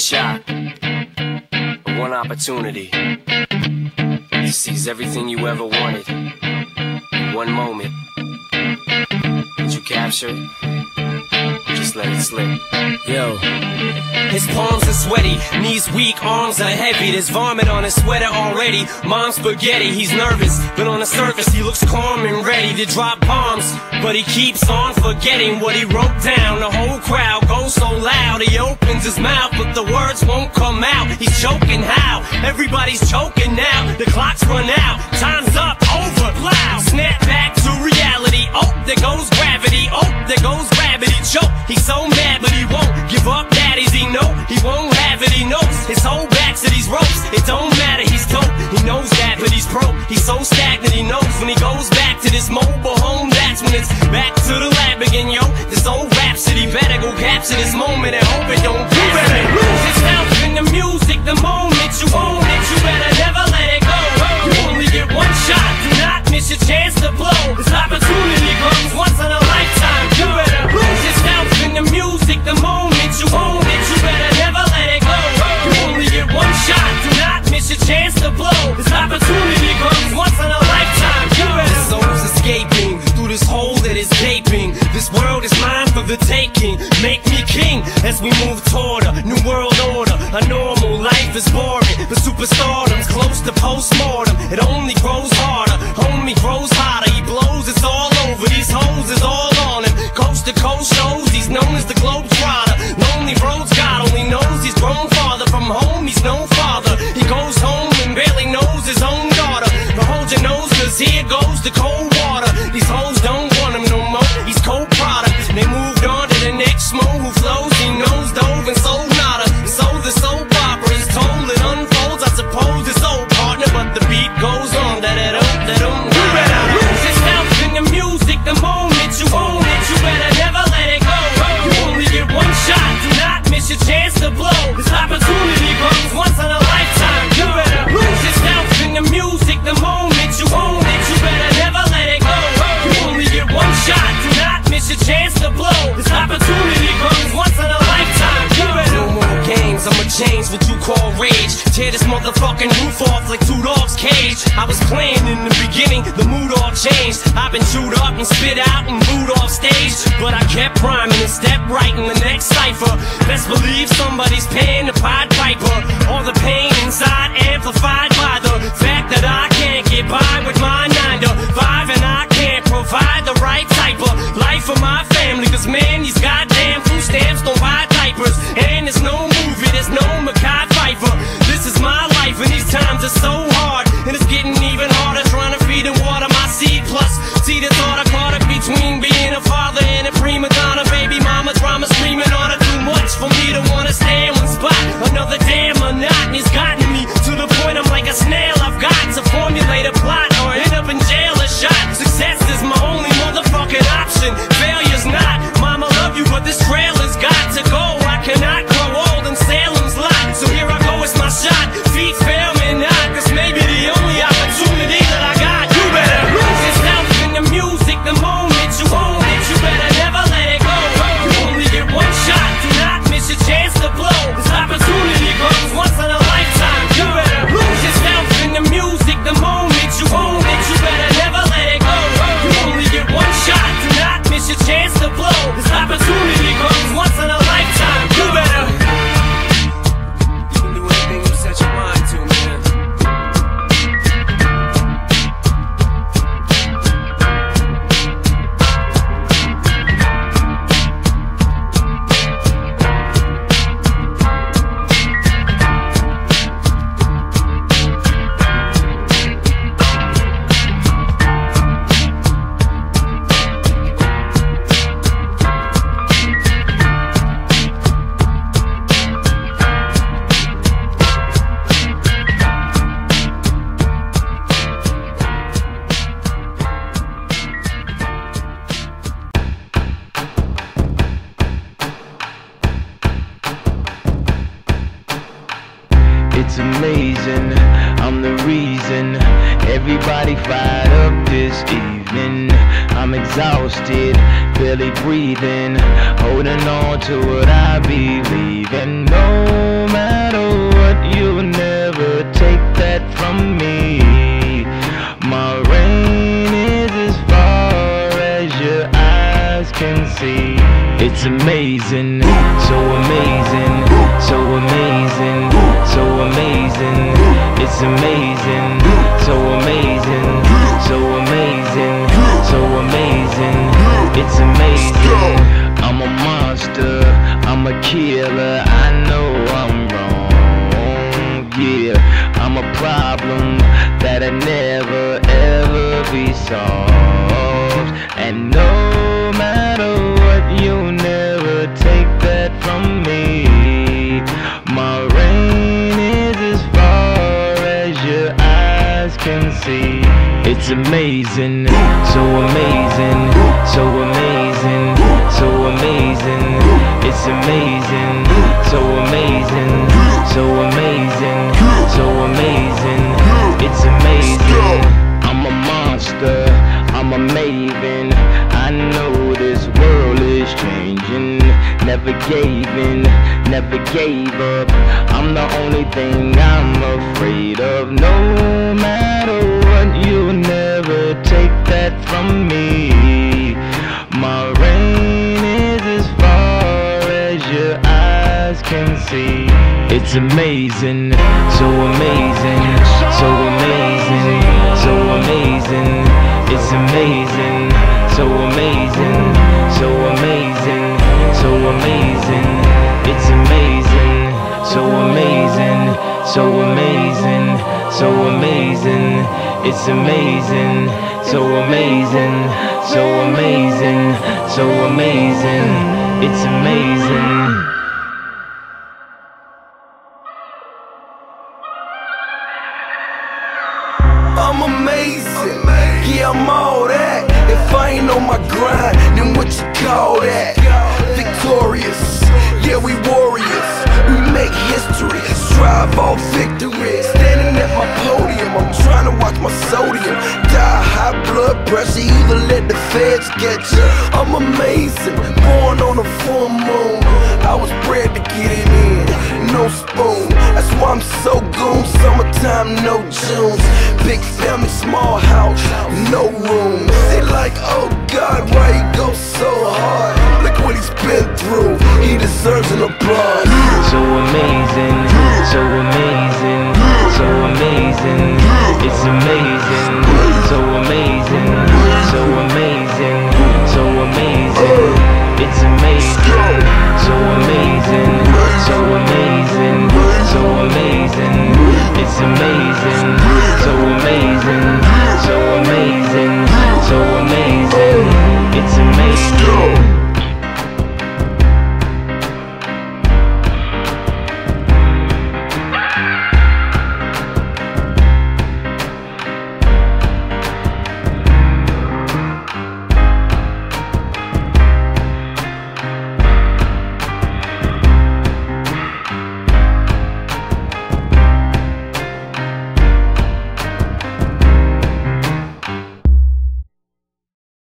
shot, one opportunity to seize everything you ever wanted in one moment. Did you capture it? Just let it slip. Yo. His palms are sweaty, knees weak, arms are heavy. There's vomit on his sweater already. Mom's spaghetti, he's nervous, but on the surface he looks calm and ready to drop bombs. But he keeps on forgetting what he wrote down. The whole crowd goes so loud. He opens his mouth, but the words won't come out. He's choking how? Everybody's choking now. The clock's run out, time's up, over, loud. Snap back to reality. Oh, there goes gravity. Oh, there goes gravity. Choke. He's so mad, but he won't give up. He know he won't have it, he knows his whole back to these ropes. It don't matter, he's dope, he knows that, but he's broke. He's so stagnant, he knows when he goes back to this mobile home, that's when it's back to the lab again, yo. This old rhapsody better go capture this moment and hope it don't pass. Lose yourself in the music, the moment you own it, you better never let it go. You only get one shot, do not miss your chance to blow. This opportunity comes once in a lifetime, you better lose yourself in the music, the moment you own it. Chance to blow. This opportunity comes once in a lifetime. His soul's escaping through this hole that is gaping. This world is mine for the taking. Make me king as we move toward a new world order. A normal life is boring, but superstardom's close to postmortem. It only grows harder. Homie grows hotter. He blows. It's all over. These hoes is all on him. Coast to coast shows. He's known as the globetrotter. Lonely roads. God only knows he's grown farther from home. He's no father. He goes home and barely knows his own daughter. But hold your nose, cause here goes the cold water. These hoes don't want him no more, he's cold product. They moved on to the next mo who flows. He knows dove and sold nada. So the soap opera is told, it unfolds. I suppose it's old partner, but the beat goes on. Da-da-dum-da-dum. You better lose yourself in the music, the moment you own it. You better never let it go. You only get one shot, do not miss your chance to blow. This opportunity comes once in a lifetime. The moment you own it, you better never let it go. You only get one shot, do not miss your chance to blow. This opportunity comes once in a lifetime. No more games, I'ma change what you call rage. Tear this motherfucking roof off like two dogs' cage. I was playing in the beginning, the mood all changed. I've been chewed up and spit out and booed off stage. But I kept priming and stepped right in the next cipher. Best believe somebody's paying the Pied Piper. All the pain inside amplified by the fact that I can't get by with my 9-to-5, and I can't provide the right type of life for my family. Cause man, these goddamn food stamps don't buy diapers. And there's no movie, there's no Mackay Pfeiffer. This is my life and these times are so hard. And it's getting even harder trying to feed and water my seed. Plus, see the thought I caught up between being a father and a prima donna. Baby mama drama screaming on her too much for me to wanna stay in one spot. Another damn monotony's gotten me to the point I'm like a snail. I've got to formulate a plot or end up in jail or shot. Success is my only motherfucking option, failure's not. Mama love you, but this trailer's got to go. I cannot grow old in Salem's Lot, so here I go, it's my shot. Feet fail me not, cause maybe the only opportunity that I got. You better lose yourself in the music, the moment you own it. You better never let it go. You only get one shot, do not miss your chance to blow. This opportunity comes once in a lifetime. You better lose yourself in the music, the moment you own it. You better never let it go. You only get one shot, do not miss your chance to blow. This opportunity comes once in a lifetime. You better. You can do anything you set your mind to, man. exhausted, barely breathing, holding on to what I believe. And no matter what, you'll never take that from me. My reign is as far as your eyes can see. It's amazing, so amazing, so amazing, so amazing. It's amazing, so amazing, so amazing, so amazing. It's amazing. I'm a monster, I'm a killer, I know I'm wrong, yeah. I'm a problem that I never ever be solved. And no matter what, you'll never take that from me. My reign is as far as your eyes can see. It's amazing, so amazing, so amazing, so amazing. It's amazing, so amazing, so amazing, so amazing. It's amazing. I'm a monster, I'm a maven, I know this world is changing. Never gave in, never gave up, I'm the only thing I'm afraid of. No matter what, you'll never take that from me. My reign is as far as your eyes can see. It's amazing, so amazing, so amazing, so amazing. It's amazing, so amazing, so amazing, so amazing. It's amazing, so amazing, so amazing, so amazing. It's amazing, so amazing, so amazing, so amazing. It's amazing. I'm amazing, yeah, I'm all that. If I ain't on my grind, then what you call that? Victorious, yeah, we warriors. We make history, strive all victory. Standing at my podium, I'm trying to watch my sodium. Die high blood pressure, either let the feds get you. I'm amazing, born on a full moon. I was bred to get it in, no spoon. That's why I'm so goon, summertime, no Junes. Big family, small house, no room. They like, oh God, why he go so hard? Look what he's been through, he deserves an applause. So amazing, so amazing, so amazing. It's amazing, so amazing, so amazing, so amazing. It's amazing, so amazing, so amazing, so amazing. It's amazing, so amazing, so amazing.